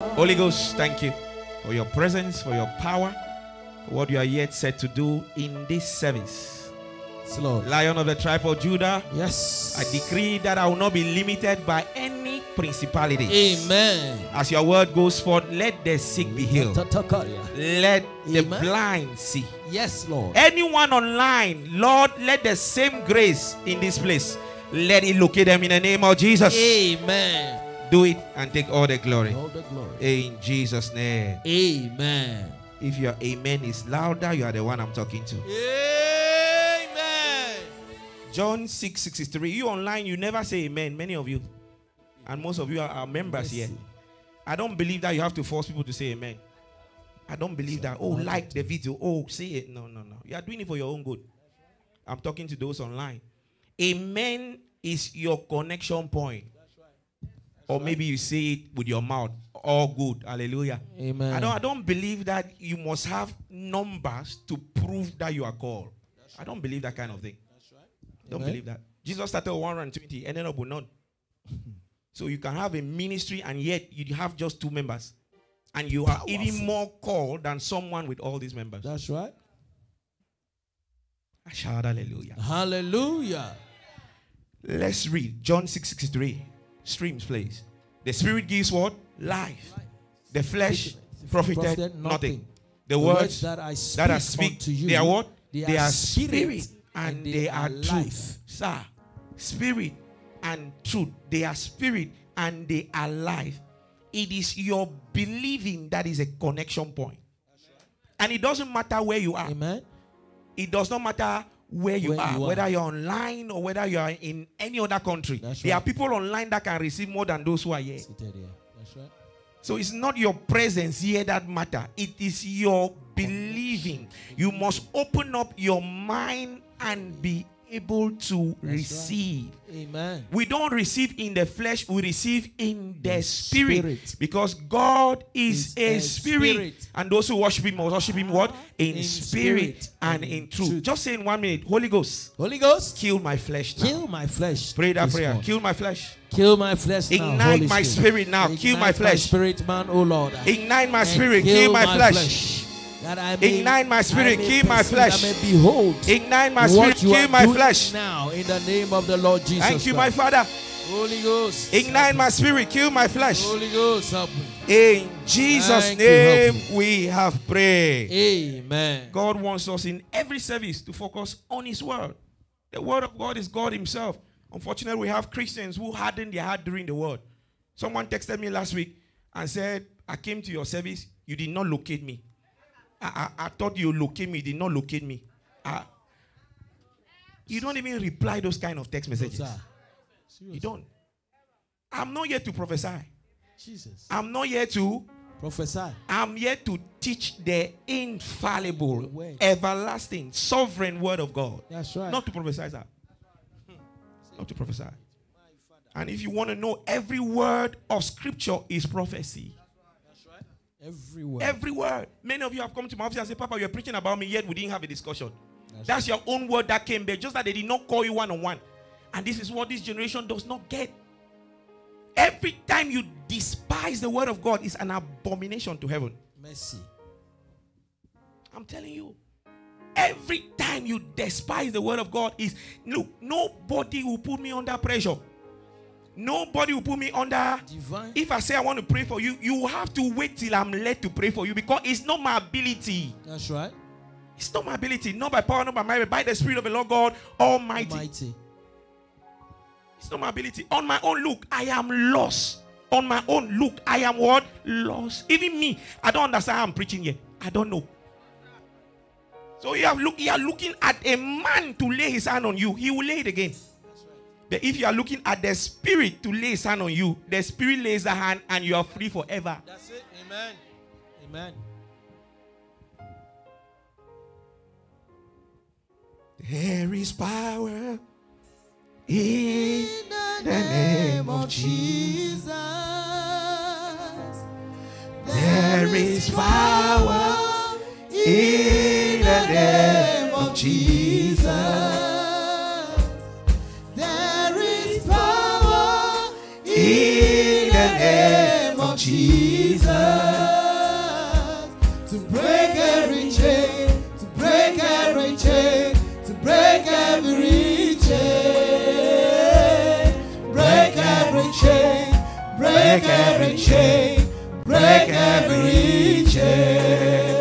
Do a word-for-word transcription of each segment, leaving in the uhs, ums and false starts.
Holy Ghost, thank you for your presence, for your power, for what you are yet set to do in this service. Yes, Lord. Lion of the tribe of Judah, yes, I decree that I will not be limited by any principalities. Amen. As your word goes forth, let the sick be healed. Let the Amen. blind see. Yes, Lord. Anyone online, Lord, let the same grace in this place, let it locate them in the name of Jesus. Amen. Do it and take all the glory. All the glory. In Jesus' name. Amen. If your amen is louder, you are the one I'm talking to. Amen. John six sixty-three. You online, you never say amen. Many of you. And most of you are, are members here. I don't believe that you have to force people to say amen. I don't believe that. Oh, like the video. Oh, see it. No, no, no. You are doing it for your own good. I'm talking to those online. Amen is your connection point. Or maybe you say it with your mouth. All good. Hallelujah. Amen. I don't, I don't believe that you must have numbers to prove that you are called. Right. I don't believe that kind of thing. That's right. Don't Amen. believe that. Jesus started with one hundred twenty and ended up with none. So you can have a ministry and yet you have just two members. And you are even more called than someone with all these members. That's right. I shout hallelujah. Hallelujah. Let's read John six sixty-three. Streams, please. The spirit gives what? Life. Life. The flesh profited, profited nothing. nothing. The, the words, words that I speak, that I speak to you, they are what? They, they are spirit, spirit and, and they, they are, are truth. Life. Sir, spirit and truth. They are spirit and they are life. It is your believing that is a connection point. And it doesn't matter where you are. Amen. It does not matter where you, where are, you are, whether you're online or whether you are in any other country. That's there right. are people online that can receive more than those who are here. That's right. So it's not your presence here that matters. It is your believing. You must open up your mind and be able to That's receive. Right. Amen. We don't receive in the flesh. We receive in the, the spirit, spirit. Because God is, is a spirit. spirit. And those who worship him must worship him what? In, in spirit, spirit and in truth. truth. Just say in one minute, Holy Ghost. Holy Ghost. Kill my flesh now. Kill my flesh. Pray that prayer. Morning. Kill my flesh. Kill my flesh now. Ignite Holy my spirit, spirit now. Ignite kill my flesh. My spirit man, oh Lord. Ignite my and spirit. Kill, kill my, my flesh. flesh. That I may, ignite my spirit, kill my flesh. I may behold ignite my spirit, kill my flesh. Now, in the name of the Lord Jesus. Thank you, Christ. My Father. Holy Ghost. Ignite my spirit, kill my flesh. Holy Ghost, help me. In Jesus' Thank name, you, we have prayed. Amen. God wants us in every service to focus on His Word. The Word of God is God Himself. Unfortunately, we have Christians who harden their heart during the Word. Someone texted me last week and said, I came to your service, you did not locate me. I, I, I thought you locate me, did not locate me. I, you don't even reply those kind of text messages. You don't. I'm not here to prophesy. Jesus. I'm not here to prophesy. I'm here to teach the infallible, the everlasting, sovereign word of God. That's right. Not to prophesy, sir. Not to prophesy. And if you want to know, every word of scripture is prophecy. Every word. Every word. Many of you have come to my office and said, Papa, you're preaching about me, yet we didn't have a discussion. That's, That's right. Your own word that came there, just that they did not call you one-on-one. And this is what this generation does not get. Every time you despise the word of God, it's an abomination to heaven. Mercy. I'm telling you. Every time you despise the word of God, is look, nobody will put me under pressure. Nobody will put me under. Divine. If I say I want to pray for you, you have to wait till I'm led to pray for you because it's not my ability. That's right. It's not my ability. Not by power, not by might, but by the Spirit of the Lord God Almighty. Almighty. It's not my ability. On my own, look, I am lost. On my own, look, I am what? Lost. Even me, I don't understand how I'm preaching here. I don't know. So you, have look, you are looking at a man to lay his hand on you. He will lay it again. But if you are looking at the Spirit to lay His hand on you, the Spirit lays the hand and you are free forever. That's it. Amen. Amen. There is power in the name of Jesus. There is power in the name of Jesus. In the name of Jesus. break every chain, break every chain.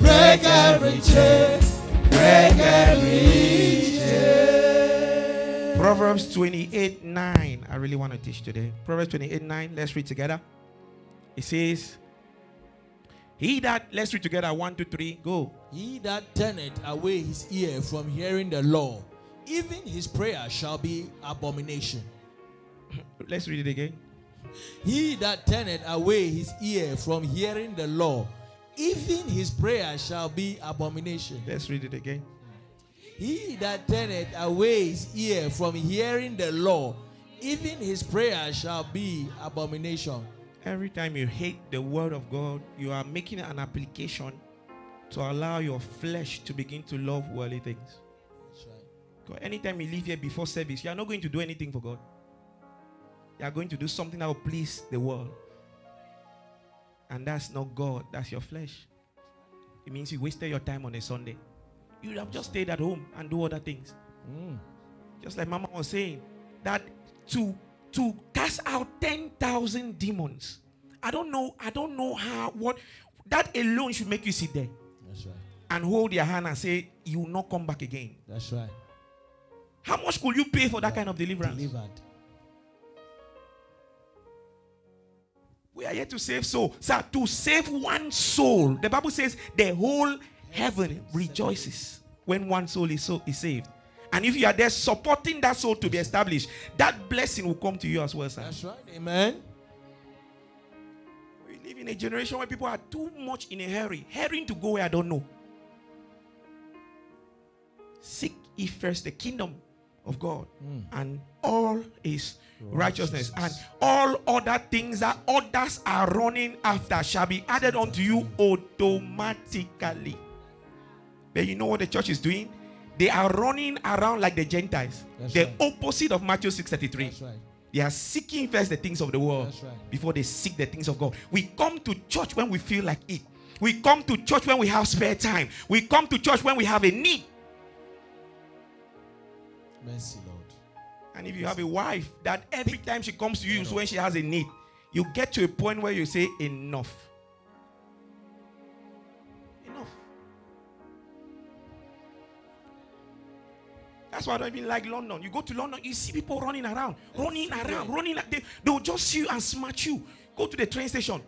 Break every chain, break every chain. Proverbs twenty-eight nine. I really want to teach today. Proverbs twenty-eight nine. Let's read together. It says, He that, let's read together. One, two, three, go. He that turneth away his ear from hearing the law, even his prayer shall be abomination. Let's read it again. He that turneth away his ear from hearing the law, even his prayer shall be abomination. Let's read it again. He that turneth away his ear from hearing the law, even his prayer shall be abomination. Every time you hate the word of God, you are making an application to allow your flesh to begin to love worldly things. That's right. Because anytime you leave here before service, you are not going to do anything for God. You are going to do something that will please the world. And that's not God. That's your flesh. It means you wasted your time on a Sunday. You would have just stayed at home and do other things. Mm. Just like Mama was saying, that to, to cast out ten thousand demons. I don't know. I don't know how, what, that alone should make you sit there. That's right. And hold your hand and say, you will not come back again. That's right. How much could you pay for that, that kind of deliverance? Delivered. We are here to save souls. Sir, to save one soul, the Bible says the whole heaven rejoices when one soul is, so, is saved. And if you are there supporting that soul to be established, that blessing will come to you as well, sir. That's right. Amen. We live in a generation where people are too much in a hurry. Hurrying to go where I don't know. Seek ye first the kingdom of God, mm. and all is righteousness, and all other things that others are running after shall be added unto you automatically. But you know what the church is doing? They are running around like the Gentiles. That's the right. opposite of Matthew six thirty-three. Right. They are seeking first the things of the world right. before they seek the things of God. We come to church when we feel like it. We come to church when we have spare time. We come to church when we have a need. Mercy, Lord. And if you have a wife that every time she comes to you is when she has a need, you get to a point where you say, enough. Enough. That's why I don't even like London. You go to London, you see people running around, running around, running. They, they'll just see you and smart you. Go to the train station.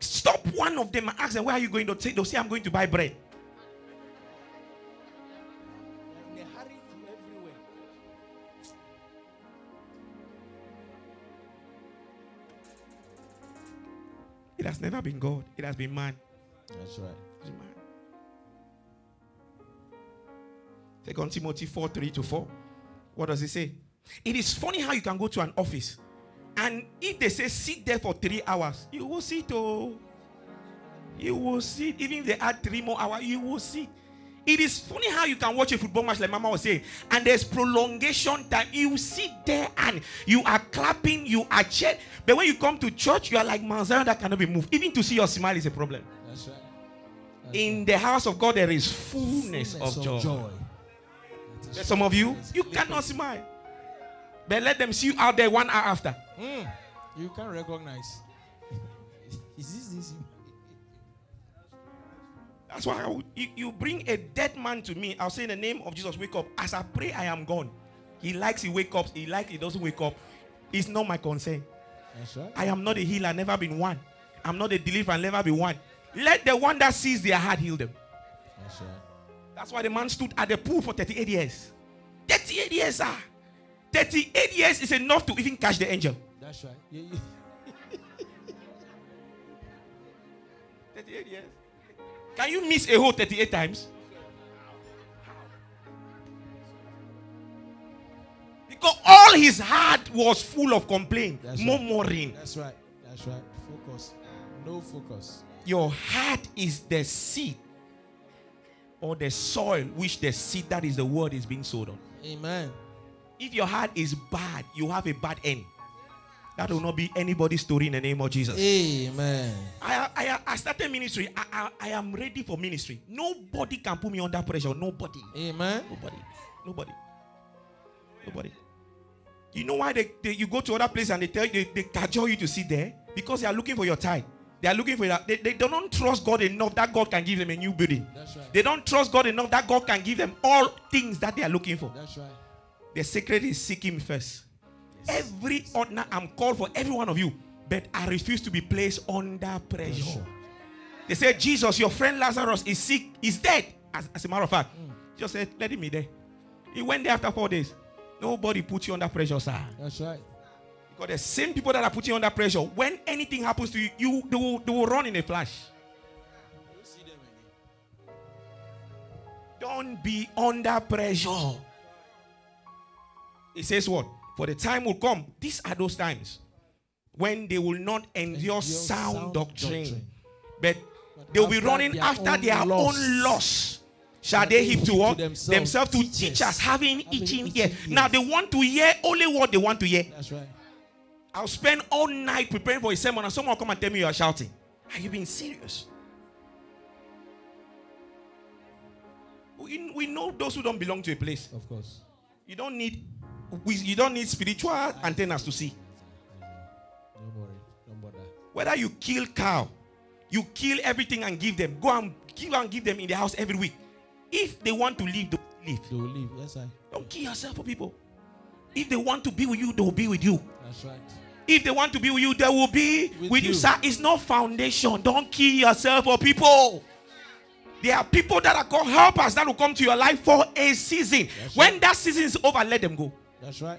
Stop one of them and ask them, where are you going? They'll say, they'll say I'm going to buy bread. It has never been God. It has been man. That's right. It's man. Second Timothy four, three to four. What does it say? It is funny how you can go to an office and if they say sit there for three hours, you will sit. Oh, you will sit. Even if they add three more hours, you will sit. It is funny how you can watch a football match like Mama was saying and there's prolongation time. You sit there and you are clapping, you are cheering. But when you come to church, you are like Mount Zion that cannot be moved. Even to see your smile is a problem. That's right. That's In right. the house of God, there is fullness, fullness of joy. Of joy. There's some of you, you cannot smile. But let them see you out there one hour after. Mm, you can't recognize. Is this this? That's why I would, you, you bring a dead man to me. I'll say in the name of Jesus, wake up. As I pray, I am gone. He likes he wake up. He likes he doesn't wake up. It's not my concern. That's right. I am not a healer. I've never been one. I'm not a deliverer. I've never been one. Let the one that sees their heart heal them. That's right. That's why the man stood at the pool for thirty-eight years. thirty-eight years, sir. thirty-eight years is enough to even catch the angel. That's right. Yeah, yeah. thirty-eight years. Can you miss a whole thirty-eight times? Because all his heart was full of complaint, murmuring. That's right. That's right. That's right. Focus. No focus. Your heart is the seed or the soil which the seed, that is the word, is being sowed on. Amen. If your heart is bad, you have a bad end. That will not be anybody's story in the name of Jesus. Amen. I, I, I started ministry. I, I, I am ready for ministry. Nobody can put me under pressure. Nobody. Amen. Nobody. Nobody. Nobody. You know why they, they, you go to other place and they tell you, they, they cajole you to sit there? Because they are looking for your tithe. They are looking for that. They, they don't trust God enough that God can give them a new building. That's right. They don't trust God enough that God can give them all things that they are looking for. That's right. The secret is seek Him first. Yes. Every ordinary, I'm called for every one of you, but I refuse to be placed under pressure. Sure. They said, Jesus, your friend Lazarus is sick, is dead. As, as a matter of fact, mm. just said, let him be there. He went there after four days. Nobody put you under pressure, sir. That's right. Because the same people that are putting you under pressure, when anything happens to you, you they will, they will run in a flash. Don't see them again. Don't be under pressure. It says what? For the time will come. These are those times when they will not endure, endure sound, sound doctrine, doctrine. But, but they will be running after their own loss. Shall they heap to what? Themselves, themselves to teachers, teach us, having, having itching ears. Now they want to hear only what they want to hear. That's right. I'll spend all night preparing for a sermon and someone will come and tell me you are shouting. Are you being serious? We, we know those who don't belong to a place. Of course. You don't need we, you don't need spiritual antennas to see. Don't worry. Don't bother. Whether you kill cow, you kill everything and give them. Go and kill and give them in the house every week. If they want to leave, they will leave. They will leave. Yes, I. Don't kill yourself for people. If they want to be with you, they will be with you. That's right. If they want to be with you, they will be with, with you. you. Sir, it's no foundation. Don't kill yourself or people. There are people that are called helpers that will come to your life for a season. That's when right. that season is over, let them go. That's right.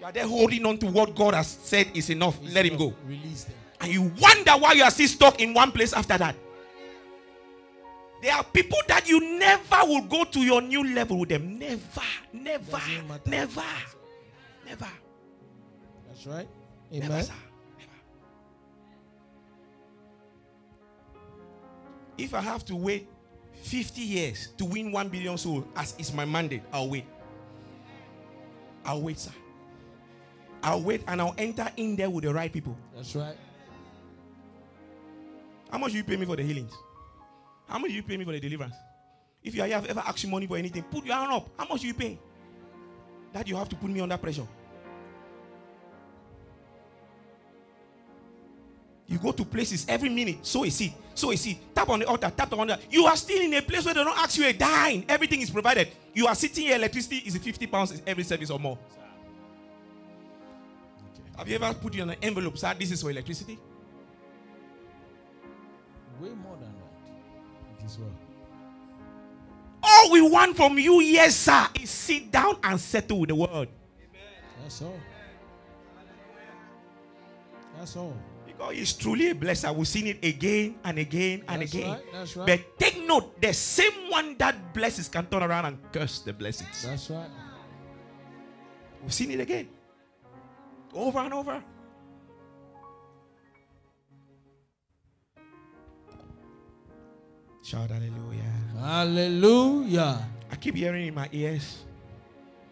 You are there holding on to what God has said is enough. It's let enough. Him go. Release them. And you wonder why you are still stuck in one place after that. There are people that you never will go to your new level with them. Never, never, never, never. That's right. Amen. Never, sir. Never. If I have to wait fifty years to win one billion souls, as is my mandate, I'll wait. I'll wait, sir. I'll wait and I'll enter in there with the right people. That's right. How much do you pay me for the healings? How much do you pay me for the deliverance? If you have ever asked you money for anything, put your hand up. How much do you pay? That you have to put me under pressure. You go to places every minute, so is it, so is it. Tap on the altar, tap on the altar. You are still in a place where they don't ask you a dime. Everything is provided. You are sitting here, electricity is fifty pounds every service or more. Okay. Have you ever put you in an envelope, sir? This is for electricity? Way more than as well. All we want from you, yes, sir, is sit down and settle with the word. Amen. That's all. That's all. Because he's truly a blesser. We've seen it again and again and That's again. Right. That's right. But take note, the same one that blesses can turn around and curse the blessings. That's right. We've seen it again. Over and over. Shout hallelujah. Hallelujah. I keep hearing in my ears.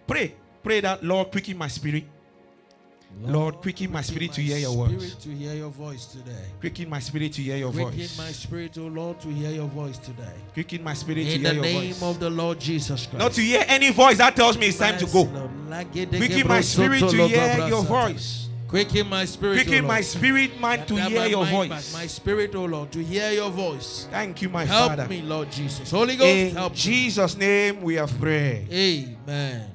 Pray. Pray that, Lord, quicken my spirit. Lord, Lord quicken my spirit my to hear your spirit words. To hear your voice today. Quicken my spirit to hear your quicken voice. Quicken my spirit, oh Lord, to hear your voice today. Quicken my spirit in to hear your voice. In the name of the Lord Jesus Christ. Not to hear any voice that tells me it's time to go. Quicken my spirit to hear your voice. Quicken my spirit, Quicken oh my spirit, man, to hear your voice. Back. My spirit, oh Lord, to hear your voice. Thank you, my help Father. Help me, Lord Jesus. Holy Ghost, in help Jesus' me. Name we have prayed. Amen.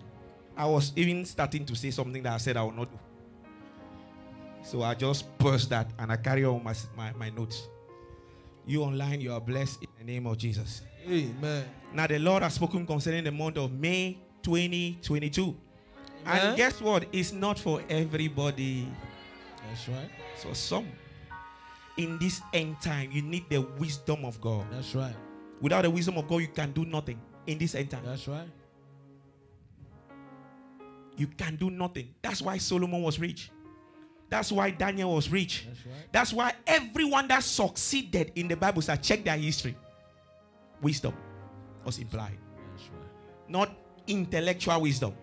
I was even starting to say something that I said I will not do. So I just burst that and I carry on my, my, my notes. You online, you are blessed in the name of Jesus. Amen. Now the Lord has spoken concerning the month of May twenty twenty-two. And yeah. guess what? It's not for everybody. That's right. It's for some. In this end time, you need the wisdom of God. That's right. Without the wisdom of God, you can do nothing in this end time. That's right. You can do nothing. That's why Solomon was rich. That's why Daniel was rich. That's, right. That's why everyone that succeeded in the Bible said, check their history. Wisdom was implied. That's right. Not intellectual wisdom.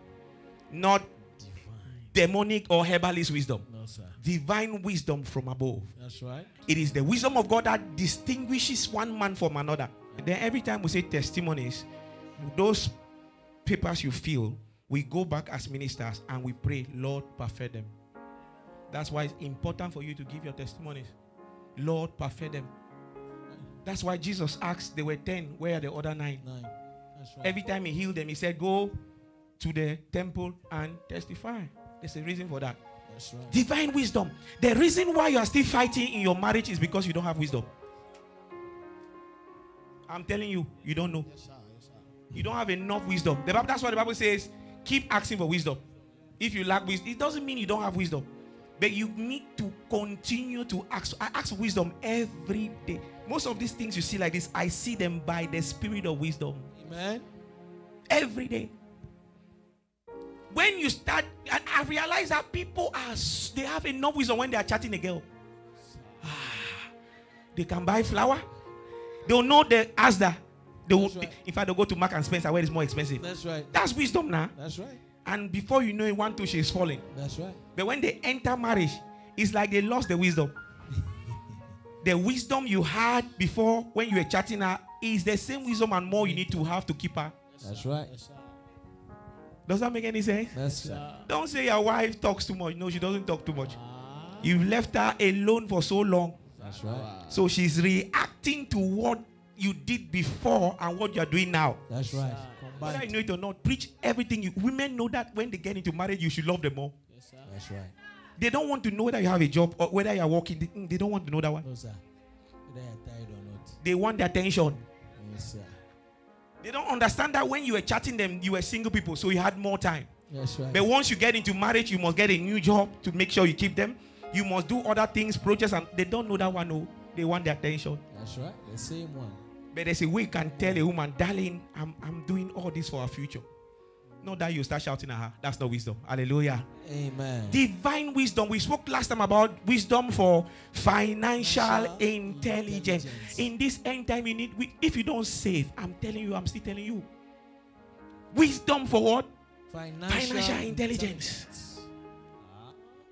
Not divine, demonic or herbalist wisdom. No, sir. Divine wisdom from above. That's right. It is the wisdom of God that distinguishes one man from another. And then every time we say testimonies, those papers you feel, we go back as ministers and we pray, Lord, perfect them. That's why it's important for you to give your testimonies. Lord, perfect them. That's why Jesus asked, there were ten, where are the other nine? Nine. That's right. Every time he healed them, he said, go to the temple and testify. There's a reason for that. That's right. Divine wisdom. The reason why you are still fighting in your marriage is because you don't have wisdom. I'm telling you, you don't know. Yes, sir. Yes, sir. You don't have enough wisdom. The Bible, that's why the Bible says, keep asking for wisdom. If you lack wisdom, it doesn't mean you don't have wisdom. But you need to continue to ask. I ask for wisdom every day. Most of these things you see like this, I see them by the spirit of wisdom. Amen. Every day. When you start, and I realize that people are, they have enough wisdom when they are chatting a girl. Ah, they can buy flour. They'll know the Asda. They will, right. In fact, they'll go to Mark and Spencer where it's more expensive. That's right. That's wisdom now. That's right. And before you know it, one, two, she's falling. That's right. But when they enter marriage, it's like they lost the wisdom. The wisdom you had before when you were chatting her is the same wisdom and more you need to have to keep her. That's right. Does that make any sense? That's right. Don't say your wife talks too much. No, she doesn't talk too much. Ah. You've left her alone for so long. That's right. Wow. So she's reacting to what you did before and what you are doing now. That's right. Whether you know it or not, preach everything. You, women know that when they get into marriage, you should love them more. Yes, sir. That's right. They don't want to know whether you have a job or whether you are working. They, they don't want to know that one. No, sir. Whether you are tired or not. They want the attention. Yes, sir. They don't understand that when you were chatting them, you were single people, so you had more time. That's right. But once you get into marriage, you must get a new job to make sure you keep them. You must do other things, projects, and they don't know that one. No, they want the attention. That's right. The same one. But there's a way you can tell a woman, darling, I'm, I'm doing all this for our future. Not that you start shouting at her. That's not wisdom. Hallelujah. Amen. Divine wisdom. We spoke last time about wisdom for financial, financial intelligence. intelligence. In this end time, you need. We, if you don't save, I'm telling you, I'm still telling you. Wisdom for what? Financial, financial intelligence. intelligence. Ah.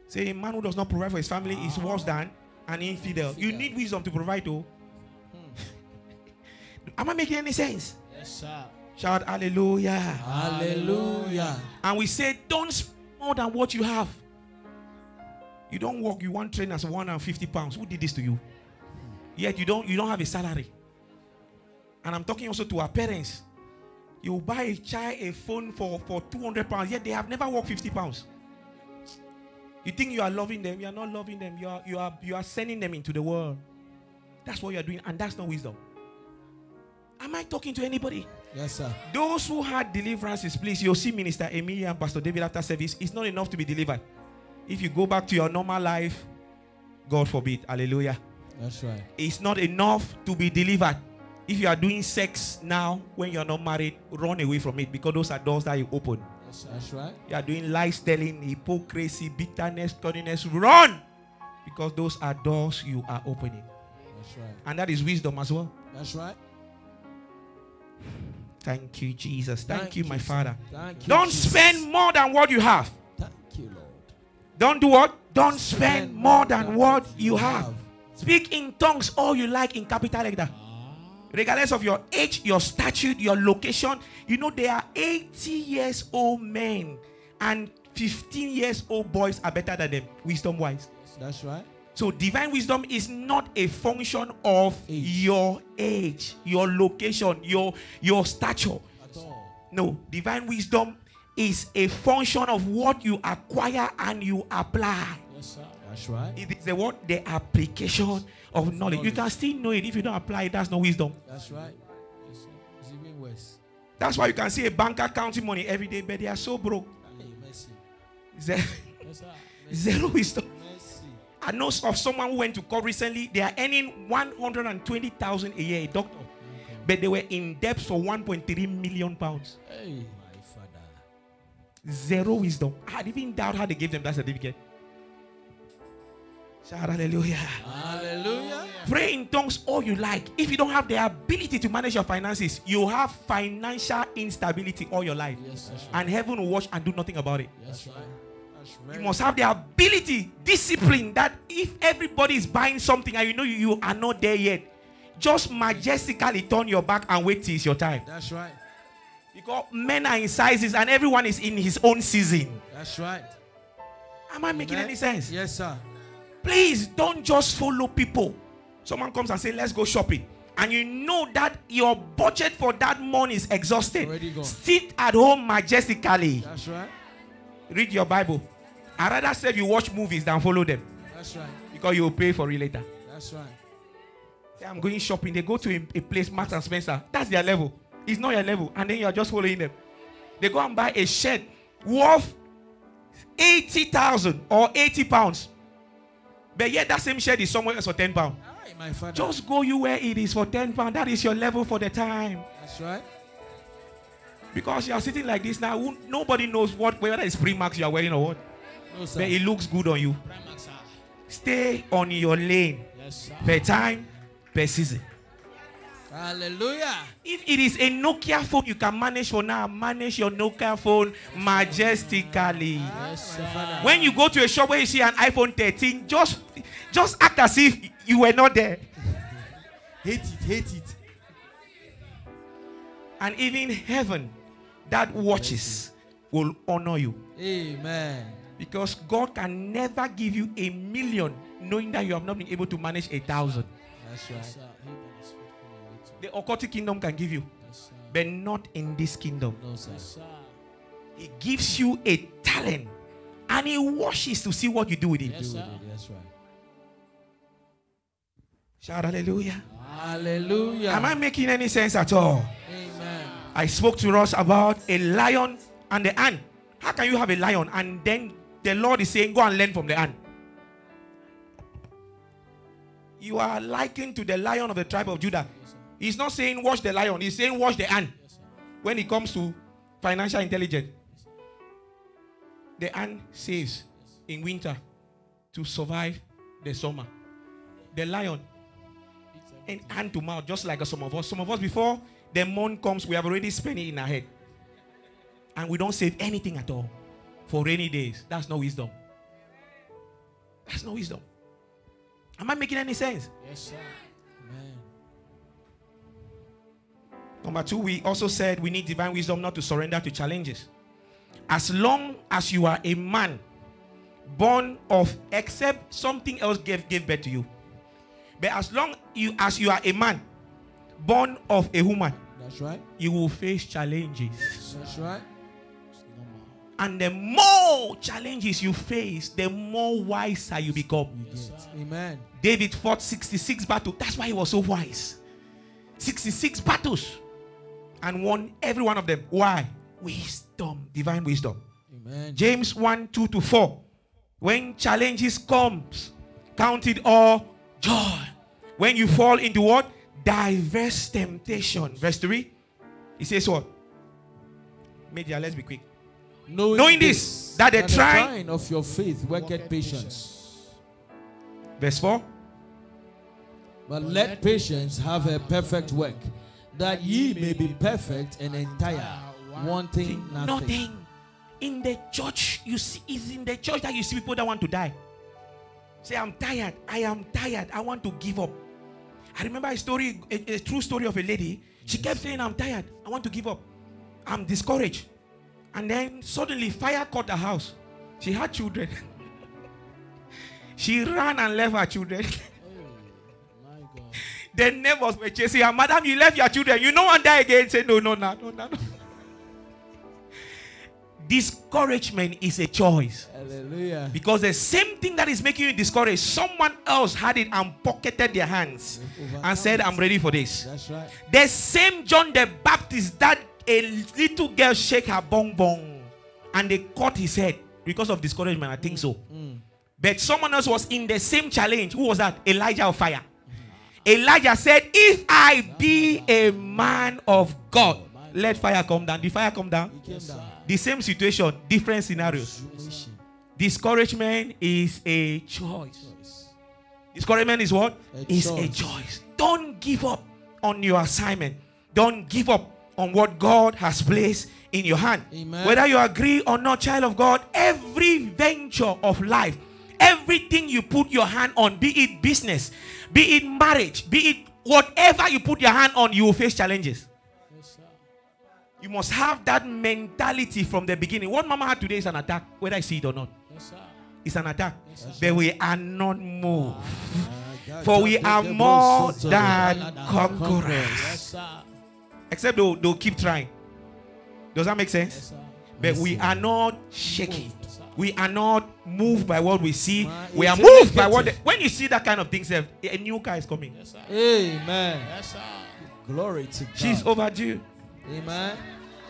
Say a man who does not provide for his family ah. is worse than an infidel. infidel. You need wisdom to provide to. Am I making any sense? Yes, sir. Shout hallelujah. Hallelujah. And we say, don't spend more than what you have. You don't work, you want train as one hundred fifty pounds. Who did this to you? Yet you don't you don't have a salary. And I'm talking also to our parents. You buy a child a phone for, for two hundred pounds, yet they have never worked fifty pounds. You think you are loving them, you are not loving them, you are you are you are sending them into the world. That's what you are doing, and that's not wisdom. Am I talking to anybody? Yes, sir. Those who had deliverances, please, you'll see Minister Emilia and Pastor David after service. It's not enough to be delivered. If you go back to your normal life, God forbid. Hallelujah. That's right. It's not enough to be delivered. If you are doing sex now when you're not married, run away from it because those are doors that you open. Yes, sir. That's right. You are doing lies, telling, hypocrisy, bitterness, cunningness. Run! Because those are doors you are opening. That's right. And that is wisdom as well. That's right. Thank you, Jesus. Thank, Thank you, my Jesus. Father. Thank you, Don't Jesus. spend more than what you have. Thank you, Lord. Don't do what? Don't spend, spend more than, than what you have. have. Speak in tongues all you like in capital like that. Ah. Regardless of your age, your stature, your location. You know, there are eighty years old men and fifteen years old boys are better than them, wisdom-wise. That's right. So divine wisdom is not a function of age. your age, your location, your, your stature. At all. No, divine wisdom is a function of what you acquire and you apply. Yes, sir. That's right. It is the what? The application of knowledge. knowledge. You can still know it. If you don't apply it, that's no wisdom. That's right. Yes, sir. It's even worse. That's why you can see a banker counting money every day, but they are so broke. Hey, mercy. Zero, yes, sir. Mercy. Zero wisdom. I know of someone who went to court recently. They are earning one hundred twenty thousand a year, a doctor. Okay. But they were in debt for one point three million pounds. Hey, my father. Zero wisdom. I didn't doubt how they gave them that certificate. Shout hallelujah. Hallelujah. Pray in tongues all you like. If you don't have the ability to manage your finances, you have financial instability all your life. Yes, right. And heaven will watch and do nothing about it. That's right. That's right. You must have the ability, discipline, that if everybody is buying something and you know you are not there yet, just majestically turn your back and wait till it's your time. That's right. Because men are in sizes and everyone is in his own season. That's right. Am I making any sense? Yes, sir. Please don't just follow people. Someone comes and says, let's go shopping. And you know that your budget for that month is exhausted. Sit at home majestically. That's right. Read your Bible. I'd rather say you watch movies than follow them. That's right. Because you will pay for it later. That's right. Say, I'm going shopping. They go to a, a place, Marks and Spencer. That's their level. It's not your level. And then you are just following them. They go and buy a shirt worth eighty thousand or eighty pounds. But yet that same shirt is somewhere else for ten pounds. Aye, my father. Just go you where it is for ten pounds. That is your level for the time. That's right. Because you are sitting like this now. Who, nobody knows what, whether it's Primark you are wearing or what. No, sir. But it looks good on you. Primark, sir. Stay on your lane. Yes, sir. Per time, per season. Hallelujah. If it is a Nokia phone you can manage for now, manage your Nokia phone majestically. Yes, sir. When you go to a shop where you see an iPhone thirteen, just, just act as if you were not there. Hate it, hate it. And even heaven that watches will honor you. Amen. Because God can never give you a million knowing that you have not been able to manage a thousand. That's right. Yes, sir. The occultic kingdom can give you, yes, but not in this kingdom. No, sir. Yes, sir. He gives you a talent and he watches to see what you do with it. Yes, sir. That's right. Shout hallelujah. Hallelujah. Am I making any sense at all? Amen. I spoke to us about a lion and the ant. How can you have a lion and then the Lord is saying, go and learn from the ant? You are likened to the lion of the tribe of Judah. He's not saying watch the lion. He's saying watch the ant. Yes, when it comes to financial intelligence, yes, the ant saves, yes, in winter to survive the summer. The lion, and hand to mouth, just like some of us. Some of us, before the month comes, we have already spent it in our head. And we don't save anything at all for rainy days. That's no wisdom. That's no wisdom. Am I making any sense? Yes, sir. Amen. Number two, we also said we need divine wisdom not to surrender to challenges. As long as you are a man born of, except something else gave, gave birth to you. But as long you, as you are a man born of a woman, that's right, you will face challenges. That's right. And the more challenges you face, the more wiser you become. Yes, amen. David fought sixty-six battles. That's why he was so wise. sixty-six battles. And won every one of them. Why? Wisdom. Divine wisdom. Amen. James one, two to four. When challenges come, count it all joy. When you fall into what? Diverse temptation. Verse three. He says what? Media, let's be quick. Knowing, Knowing this, this, that the trying of your faith worketh patience. Verse four. But let patience have a perfect work, that ye may be perfect and entire, wanting nothing. Nothing. In the church, you see, it's in the church that you see people that want to die. Say, I'm tired. I am tired. I want to give up. I remember a story, a, a true story of a lady. She kept saying, I'm tired. I want to give up. I'm discouraged. And then suddenly fire caught her house. She had children. She ran and left her children. The neighbors were chasing her. Madam, you left your children. You don't want to die again. Say, no, no, no, no, no. Discouragement is a choice. Hallelujah. Because the same thing that is making you discouraged, someone else had it and pocketed their hands and said, I'm ready for this. That's right. The same John the Baptist that a little girl shake her bong bong and they cut his head because of discouragement. I think mm, so. Mm. But someone else was in the same challenge. Who was that? Elijah of fire. Elijah said, if I be a man of God, let fire come down. Did fire come down? Yes, the same situation, different scenarios. Discouragement is a choice. Discouragement is what? It's a choice. Don't give up on your assignment. Don't give up on what God has placed in your hand. Amen. Whether you agree or not, child of God, every venture of life, everything you put your hand on, be it business, be it marriage, be it whatever you put your hand on, you will face challenges. Yes, sir. You must have that mentality from the beginning. What Mama had today is an attack, whether I see it or not. Yes, sir. It's an attack. Yes, but we are not moved. Ah, for we are more than conquerors. Yes, except they'll, they'll keep trying. Does that make sense? Yes, but yes, we are not shaking. Yes, we are not moved by what we see. Man, we are moved by what... The, when you see that kind of things, a, a new car is coming. Yes, sir. Amen. Yes, sir. Glory to God. She's overdue. Amen.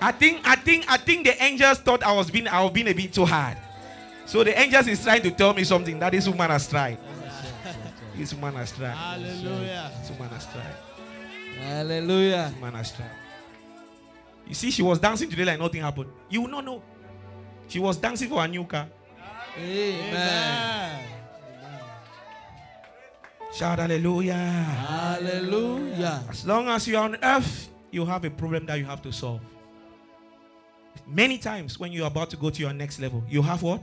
I think, I think, I think the angels thought I was being, I was being a bit too hard. So the angels is trying to tell me something that this woman has tried. This woman has tried. Hallelujah. This woman has tried. Hallelujah. This woman has tried. You see, she was dancing today like nothing happened. You will not know. She was dancing for a new car. Amen. Amen. Shout hallelujah. Hallelujah. As long as you are on earth, you have a problem that you have to solve. Many times when you are about to go to your next level, you have what?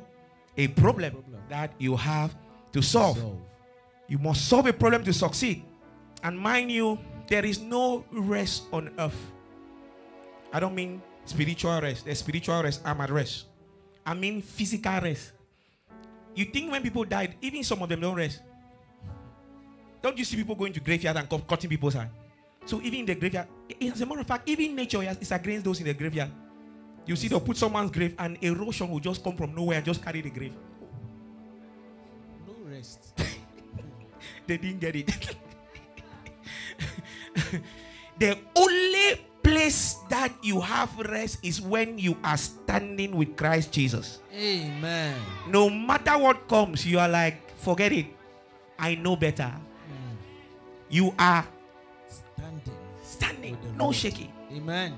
A problem, problem. that you have to solve. solve. You must solve a problem to succeed. And mind you, there is no rest on earth. I don't mean spiritual rest. There's spiritual rest. I'm at rest. I mean physical rest. You think when people died, even some of them don't rest. Don't you see people going to graveyard and cutting people's hands? So even in the graveyard, as a matter of fact, even nature is against those in the graveyard. You see, they'll put someone's grave and erosion will just come from nowhere and just carry the grave. No rest. They didn't get it. The only place that you have rest is when you are standing with Christ Jesus. Amen. No matter what comes, you are like, forget it. I know better. Mm. You are standing. Standing. No shaking. Amen.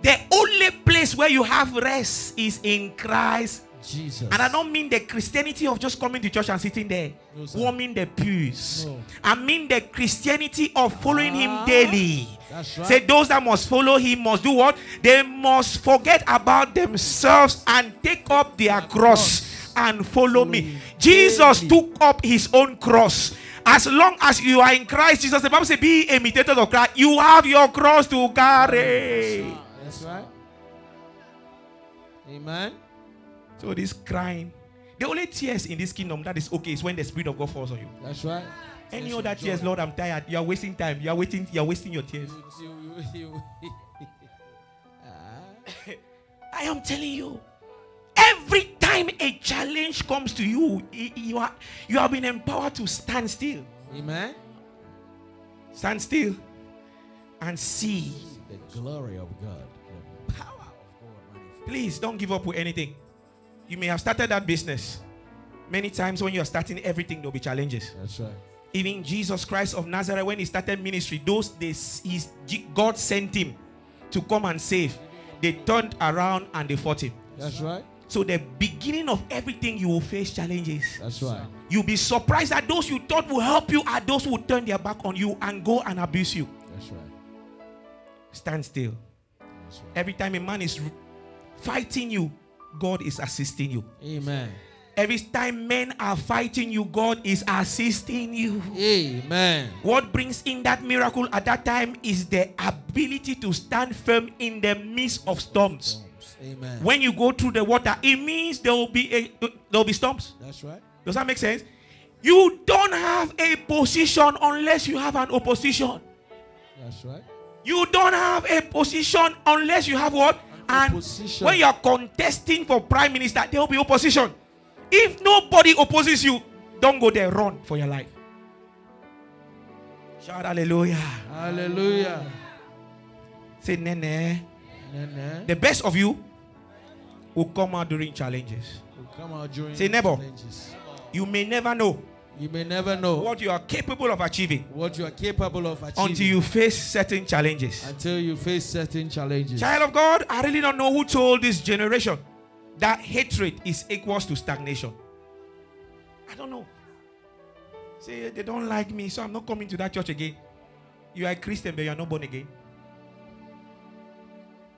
The only place where you have rest is in Christ Jesus. And I don't mean the Christianity of just coming to church and sitting there, no, warming the pews. No. I mean the Christianity of following ah, him daily. That's right. Say those that must follow him must do what? They must forget about themselves and take up their cross and follow me. Jesus took up his own cross. As long as you are in Christ Jesus, the Bible says, be imitators of Christ. You have your cross to carry. That's right. That's right. Amen. So this crying, the only tears in this kingdom that is okay is when the Spirit of God falls on you. That's right. Any other tears, Lord, I'm tired. You are wasting time. You are waiting. You are wasting your tears. I am telling you, every time a challenge comes to you, you are you have been empowered to stand still. Amen. Stand still and see the glory of God. Please don't give up with anything. You may have started that business. Many times when you are starting everything, there will be challenges. That's right. Even Jesus Christ of Nazareth, when he started ministry, those they, his, God sent him to come and save. They turned around and they fought him. That's right. So the beginning of everything, you will face challenges. That's right. You'll be surprised that those you thought will help you are those who turn their back on you and go and abuse you. That's right. Stand still. That's right. Every time a man is fighting you, God is assisting you. Amen. Every time men are fighting you, God is assisting you. Amen. What brings in that miracle at that time is the ability to stand firm in the midst of storms. Amen. When you go through the water, it means there will be a, there will be storms. That's right. Does that make sense? You don't have a position unless you have an opposition. That's right. You don't have a position unless you have what? And opposition. When you are contesting for prime minister, there will be opposition. If nobody opposes you, don't go there. Run for your life. Shout hallelujah. Hallelujah. Say nene. Nene. The best of you will come out during challenges. Will come out during Say neighbor. Challenges. You may never know. You may never know what you are capable of achieving. What you are capable of achieving until you face certain challenges. Until you face certain challenges. Child of God, I really don't know who told this generation that hatred is equals to stagnation. I don't know. Say, they don't like me, so I'm not coming to that church again. You are a Christian, but you are not born again.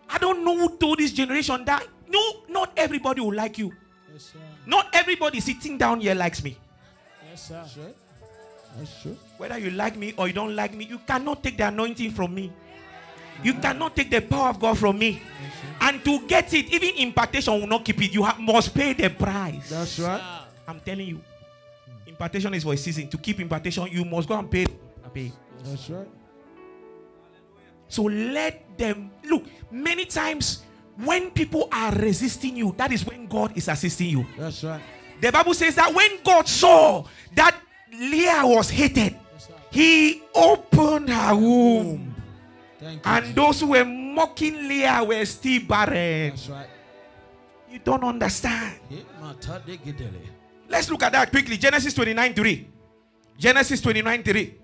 I don't know who told this generation that no, not everybody will like you. Yes, sir. Not everybody sitting down here likes me. Yes, sir. Sure. That's true. Whether you like me or you don't like me, you cannot take the anointing from me. You cannot take the power of God from me. And to get it, even impartation will not keep it. You have, must pay the price. That's right. I'm telling you. Impartation is for a season. To keep impartation, you must go and pay. And pay. That's right. So let them... Look, many times when people are resisting you, that is when God is assisting you. That's right. The Bible says that when God saw that Leah was hated, he opened her womb. Thank and you, those who were mocking Leah were still barren. That's right. You don't understand. Let's look at that quickly. Genesis twenty-nine three. Genesis twenty-nine three.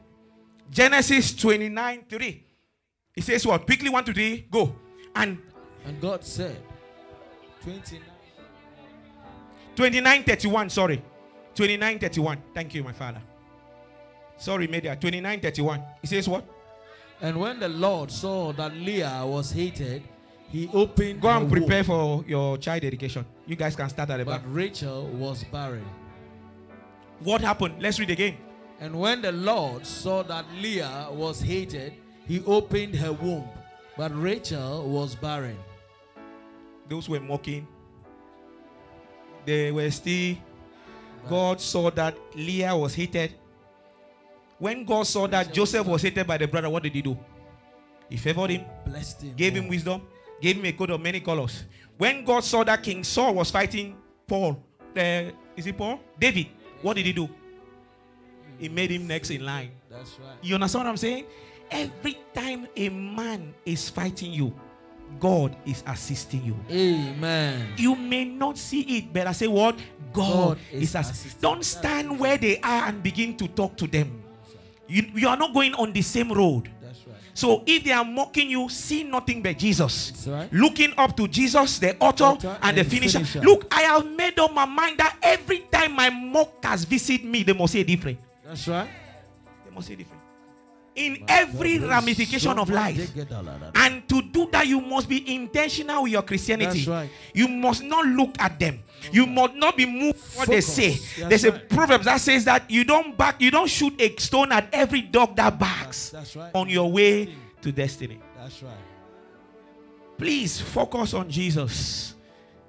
Genesis twenty-nine three. It says what? Quickly, one, two, three, go. And, and God said, twenty-nine thirty-one, sorry. twenty-nine thirty-one. Thank you, my father. Sorry, media. twenty-nine thirty-one. It says what? And when the Lord saw that Leah was hated, he opened. Go and prepare for your child education. You guys can start at the back. But Rachel was barren. What happened? Let's read again. And when the Lord saw that Leah was hated, he opened her womb. But Rachel was barren. Those were mocking. They were still. God saw that Leah was hated. When God saw that Joseph was hated by the brother, what did he do? He favored him, blessed him, gave him wisdom, gave him a coat of many colors. When God saw that King Saul was fighting Paul, uh, is it Paul? David, what did he do? He made him next in line. That's right. You understand what I'm saying? Every time a man is fighting you, God is assisting you. Amen. You may not see it, but I say what? God, God is, is assisting. Don't stand where they are and begin to talk to them. You, you are not going on the same road. That's right. So if they are mocking you, see nothing but Jesus. Right. Looking up to Jesus, the author, author and, and the finisher. finisher. Look, I have made up my mind that every time my mockers visit me, they must say different. That's right. They must say different. In my every God, ramification so of life. And to do that, you must be intentional with your Christianity. That's right. You must not look at them. You okay. must not be moved by what they say. That's There's right. a proverb that says that you don't back, you don't shoot a stone at every dog that barks. That's, that's right. On your way to destiny. That's right. Please focus on Jesus.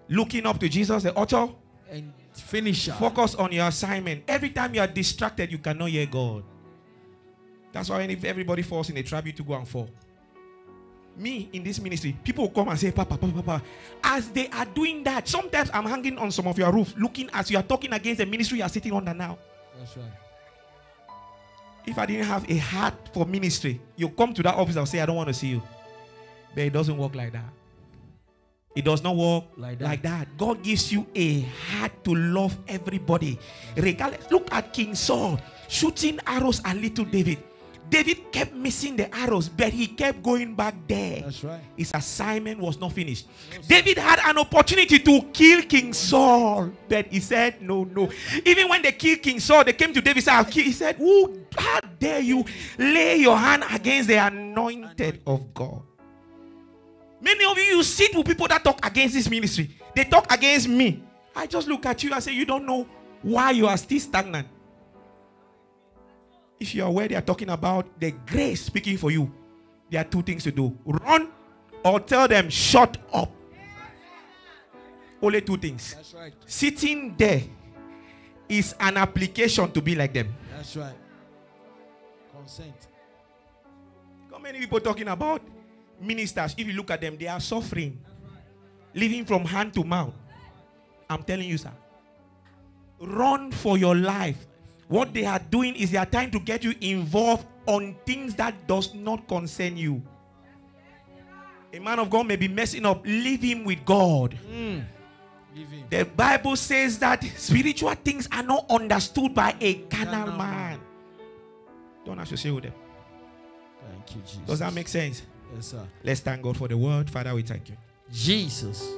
Looking up to Jesus, the author and finisher. Focus on your assignment. Every time you are distracted, you cannot hear God. That's why if everybody falls in a trap, you to go and fall. Me, in this ministry, people come and say, Papa, Papa, Papa. As they are doing that, sometimes I'm hanging on some of your roof, looking as you are talking against the ministry you are sitting under now. That's right. If I didn't have a heart for ministry, you come to that office and say, I don't want to see you. But it doesn't work like that. It does not work like that. like that. God gives you a heart to love everybody. Regardless, look at King Saul shooting arrows at little David. David kept missing the arrows, but he kept going back there. That's right. His assignment was not finished. Yes. David had an opportunity to kill King Saul, but he said, no, no. Even when they killed King Saul, they came to David and said, he said, who, how dare you lay your hand against the anointed of God? Many of you, you sit with people that talk against this ministry. They talk against me. I just look at you and say, you don't know why you are still stagnant. If you are aware they are talking about the grace speaking for you, there are two things to do. Run or tell them, shut up. Only two things. That's right. Sitting there is an application to be like them. That's right. Consent. How many people talking about ministers? If you look at them, they are suffering. Living from hand to mouth. I'm telling you, sir. Run for your life. What they are doing is they are trying to get you involved on things that does not concern you. A man of God may be messing up. Leave him with God. Mm. Leave him. The Bible says that spiritual things are not understood by a carnal man. man. Don't associate with them. Thank you, Jesus. Does that make sense? Yes, sir. Let's thank God for the word. Father, we thank you. Jesus.